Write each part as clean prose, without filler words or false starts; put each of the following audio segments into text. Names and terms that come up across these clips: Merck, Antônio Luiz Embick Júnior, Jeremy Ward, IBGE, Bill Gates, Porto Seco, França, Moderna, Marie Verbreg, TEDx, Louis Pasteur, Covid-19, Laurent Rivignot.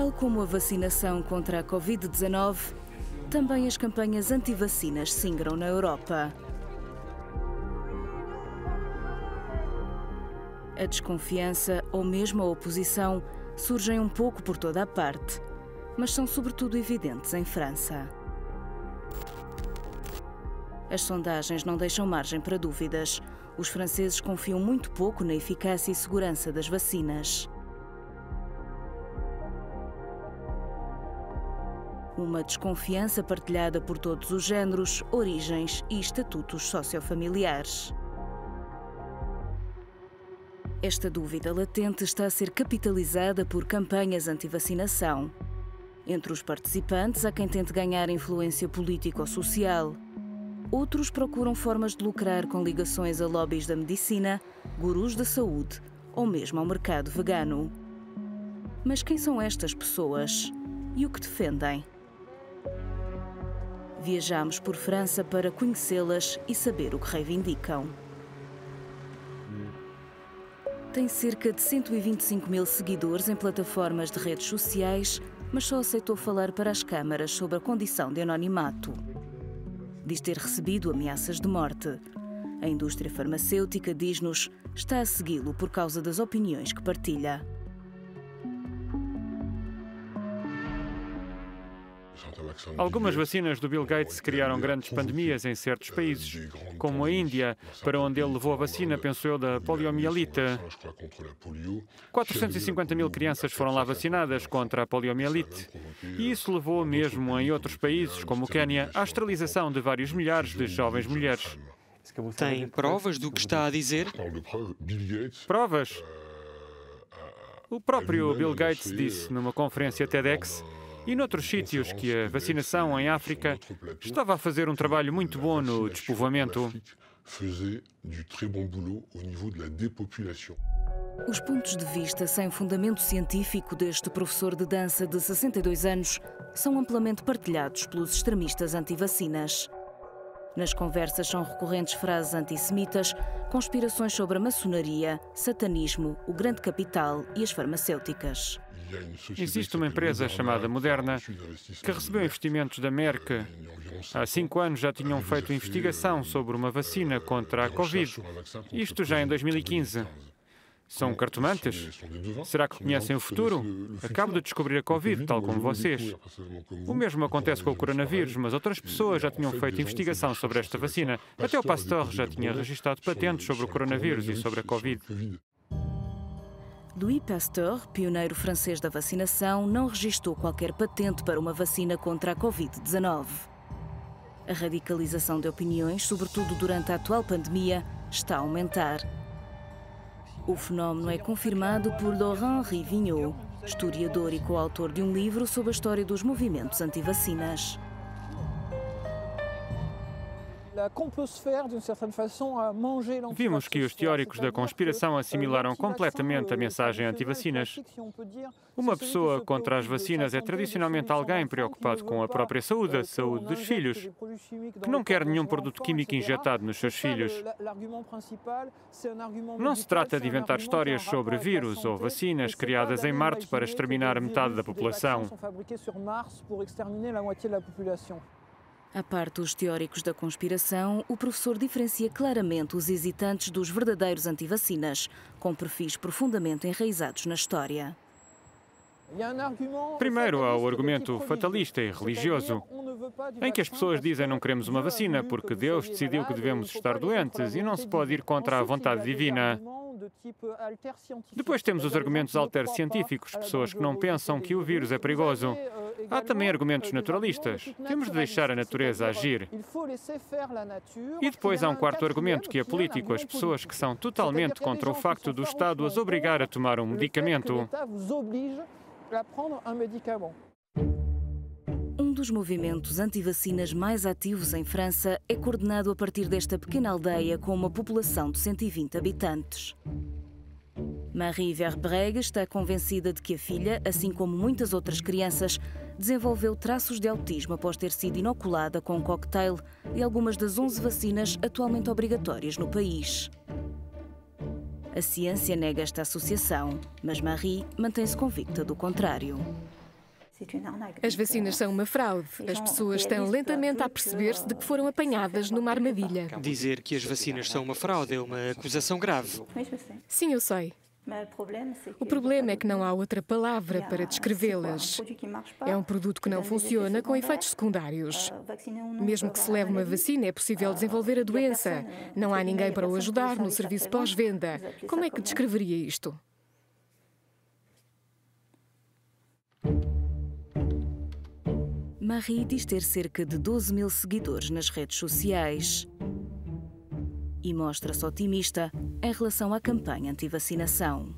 Tal como a vacinação contra a Covid-19, também as campanhas anti-vacinas singram na Europa. A desconfiança ou mesmo a oposição surgem um pouco por toda a parte, mas são sobretudo evidentes em França. As sondagens não deixam margem para dúvidas. Os franceses confiam muito pouco na eficácia e segurança das vacinas. Uma desconfiança partilhada por todos os géneros, origens e estatutos sociofamiliares. Esta dúvida latente está a ser capitalizada por campanhas anti-vacinação. Entre os participantes há quem tente ganhar influência política ou social. Outros procuram formas de lucrar com ligações a lobbies da medicina, gurus da saúde ou mesmo ao mercado vegano. Mas quem são estas pessoas? E o que defendem? Viajamos por França para conhecê-las e saber o que reivindicam. Tem cerca de 125 mil seguidores em plataformas de redes sociais, mas só aceitou falar para as câmaras sobre a condição de anonimato. Diz ter recebido ameaças de morte. A indústria farmacêutica, diz-nos, está a segui-lo por causa das opiniões que partilha. Algumas vacinas do Bill Gates criaram grandes pandemias em certos países, como a Índia, para onde ele levou a vacina, penso eu, da poliomielite. 450 mil crianças foram lá vacinadas contra a poliomielite. E isso levou, mesmo em outros países, como o Quênia, à esterilização de vários milhares de jovens mulheres. Tem provas do que está a dizer? Provas? O próprio Bill Gates disse numa conferência TEDx e noutros sítios que a vacinação em África estava a fazer um trabalho muito bom no despovoamento. Os pontos de vista sem fundamento científico deste professor de dança de 62 anos são amplamente partilhados pelos extremistas anti-vacinas. Nas conversas são recorrentes frases antissemitas, conspirações sobre a maçonaria, satanismo, o grande capital e as farmacêuticas. Existe uma empresa chamada Moderna que recebeu investimentos da Merck. Há 5 anos já tinham feito investigação sobre uma vacina contra a Covid, isto já em 2015. São cartomantes? Será que conhecem o futuro? Acabo de descobrir a Covid, tal como vocês. O mesmo acontece com o coronavírus, mas outras pessoas já tinham feito investigação sobre esta vacina. Até o Pasteur já tinha registado patentes sobre o coronavírus e sobre a Covid. Louis Pasteur, pioneiro francês da vacinação, não registou qualquer patente para uma vacina contra a Covid-19. A radicalização de opiniões, sobretudo durante a atual pandemia, está a aumentar. O fenómeno é confirmado por Laurent Rivignot, historiador e coautor de um livro sobre a história dos movimentos anti-vacinas. Vimos que os teóricos da conspiração assimilaram completamente a mensagem anti-vacinas. Uma pessoa contra as vacinas é tradicionalmente alguém preocupado com a própria saúde, a saúde dos filhos, que não quer nenhum produto químico injetado nos seus filhos. Não se trata de inventar histórias sobre vírus ou vacinas criadas em Marte para exterminar metade da população. À parte os teóricos da conspiração, o professor diferencia claramente os hesitantes dos verdadeiros antivacinas, com perfis profundamente enraizados na história. Primeiro, há o argumento fatalista e religioso, em que as pessoas dizem não queremos uma vacina porque Deus decidiu que devemos estar doentes e não se pode ir contra a vontade divina. Depois temos os argumentos altercientíficos, pessoas que não pensam que o vírus é perigoso. Há também argumentos naturalistas. Temos de deixar a natureza agir. E depois há um quarto argumento que é político, as pessoas que são totalmente contra o facto do Estado as obrigar a tomar um medicamento. Um dos movimentos anti-vacinas mais ativos em França é coordenado a partir desta pequena aldeia com uma população de 120 habitantes. Marie Verbreg está convencida de que a filha, assim como muitas outras crianças, desenvolveu traços de autismo após ter sido inoculada com um cocktail de algumas das 11 vacinas atualmente obrigatórias no país. A ciência nega esta associação, mas Marie mantém-se convicta do contrário. As vacinas são uma fraude. As pessoas estão lentamente a perceber-se de que foram apanhadas numa armadilha. Dizer que as vacinas são uma fraude é uma acusação grave. Sim, eu sei. O problema é que não há outra palavra para descrevê-las. É um produto que não funciona, com efeitos secundários. Mesmo que se leve uma vacina, é possível desenvolver a doença. Não há ninguém para o ajudar no serviço pós-venda. Como é que descreveria isto? Marie diz ter cerca de 12 mil seguidores nas redes sociais e mostra-se otimista em relação à campanha anti-vacinação.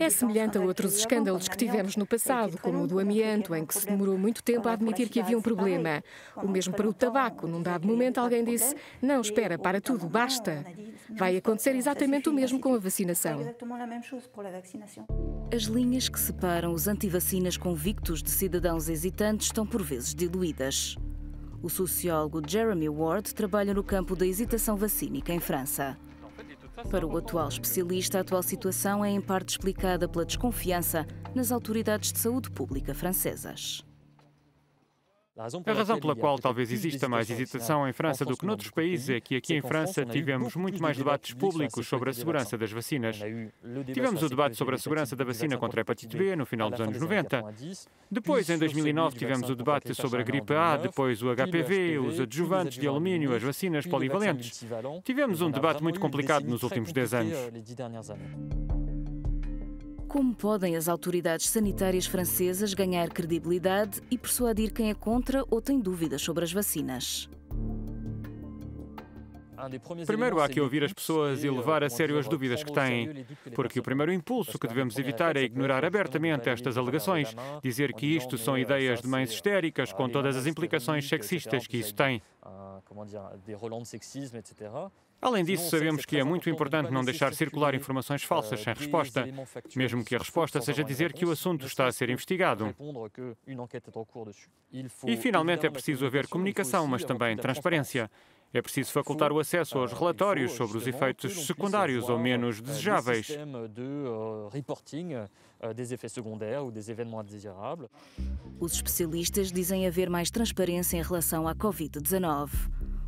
É semelhante a outros escândalos que tivemos no passado, como o do amianto, em que se demorou muito tempo a admitir que havia um problema. O mesmo para o tabaco. Num dado momento alguém disse, não, espera, para tudo, basta. Vai acontecer exatamente o mesmo com a vacinação. As linhas que separam os antivacinas convictos de cidadãos hesitantes estão por vezes diluídas. O sociólogo Jeremy Ward trabalha no campo da hesitação vacínica em França. Para o atual especialista, a atual situação é em parte explicada pela desconfiança nas autoridades de saúde pública francesas. A razão pela qual talvez exista mais hesitação em França do que noutros países é que aqui em França tivemos muito mais debates públicos sobre a segurança das vacinas. Tivemos o debate sobre a segurança da vacina contra a hepatite B no final dos anos 90. Depois, em 2009, tivemos o debate sobre a gripe A, depois o HPV, os adjuvantes de alumínio, as vacinas polivalentes. Tivemos um debate muito complicado nos últimos 10 anos. Como podem as autoridades sanitárias francesas ganhar credibilidade e persuadir quem é contra ou tem dúvidas sobre as vacinas? Primeiro há que ouvir as pessoas e levar a sério as dúvidas que têm, porque o primeiro impulso que devemos evitar é ignorar abertamente estas alegações, dizer que isto são ideias de mães histéricas com todas as implicações sexistas que isso tem. Além disso, sabemos que é muito importante não deixar circular informações falsas sem resposta, mesmo que a resposta seja dizer que o assunto está a ser investigado. E, finalmente, é preciso haver comunicação, mas também transparência. É preciso facultar o acesso aos relatórios sobre os efeitos secundários ou menos desejáveis. Os especialistas dizem haver mais transparência em relação à Covid-19.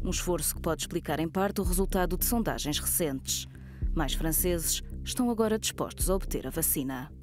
Um esforço que pode explicar em parte o resultado de sondagens recentes. Mais franceses estão agora dispostos a obter a vacina.